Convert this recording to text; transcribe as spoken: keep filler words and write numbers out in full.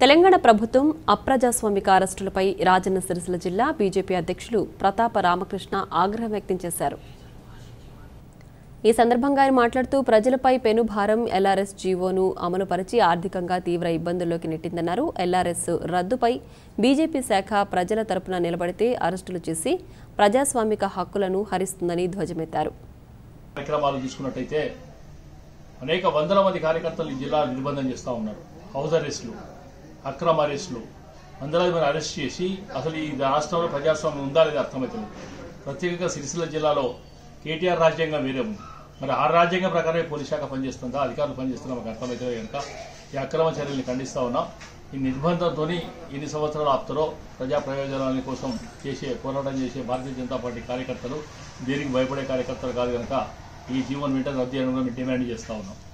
తెలంగాణ ప్రభుత్వం అప్రజాస్వామిక అరెస్టులపై రాజన్న సిరిసిల్ల జిల్లా బీజేపీ అధ్యక్షులు ప్రతాప రామకృష్ణ ఆగ్రహం వ్యక్తం చేశారు. ఈ సందర్భంగా ఆయన మాట్లాడుతూ ప్రజలపై పెను భారం ఎల్ఆర్ఎస్ జీవోను అమలు పరిచి ఆర్థికంగా తీవ్ర ఇబ్బందుల్లోకి నెట్టిందన్నారు. ఎల్ఆర్ఎస్ రద్దుపై బీజేపీ శాఖ ప్రజల తరపున నిలబడితే అరెస్టులు చేసి ప్రజాస్వామిక హక్కులను హరిస్తుందని ధ్వజమెత్తారు. అనేక వందల మంది కార్యకర్తలు ఈ జిల్లా నిర్బంధం చేస్తూ ఉన్నారు. హౌస్ అరెస్టులు, అక్రమ అరెస్టులు, వందలాది మంది అరెస్ట్ చేసి అసలు ఈ రాష్ట్రంలో ప్రజాస్వామ్యం ఉందా లేదా అర్థమవుతుంది. ప్రత్యేకంగా సిరిసిల్ల జిల్లాలో కేటీఆర్ రాజ్యాంగం వేరే ఉంది. మరి ఆ రాజ్యాంగం ప్రకారమే పోలీస్ శాఖ పనిచేస్తుందా, అధికారులు పనిచేస్తున్నా మాకు అర్థమవుతుందో కనుక ఈ అక్రమ చర్యల్ని ఖండిస్తూ ఉన్నాం. ఈ నిర్బంధంతో ఎన్ని సంవత్సరాలు ఆపుతారో ప్రజా ప్రయోజనాల కోసం చేసే పోరాటం చేసే భారతీయ జనతా పార్టీ కార్యకర్తలు దేనికి భయపడే కార్యకర్తలు కాదు కనుక ఈ జీవన్ వెంట రద్దు చేయడం మేము డిమాండ్ చేస్తూ ఉన్నాం.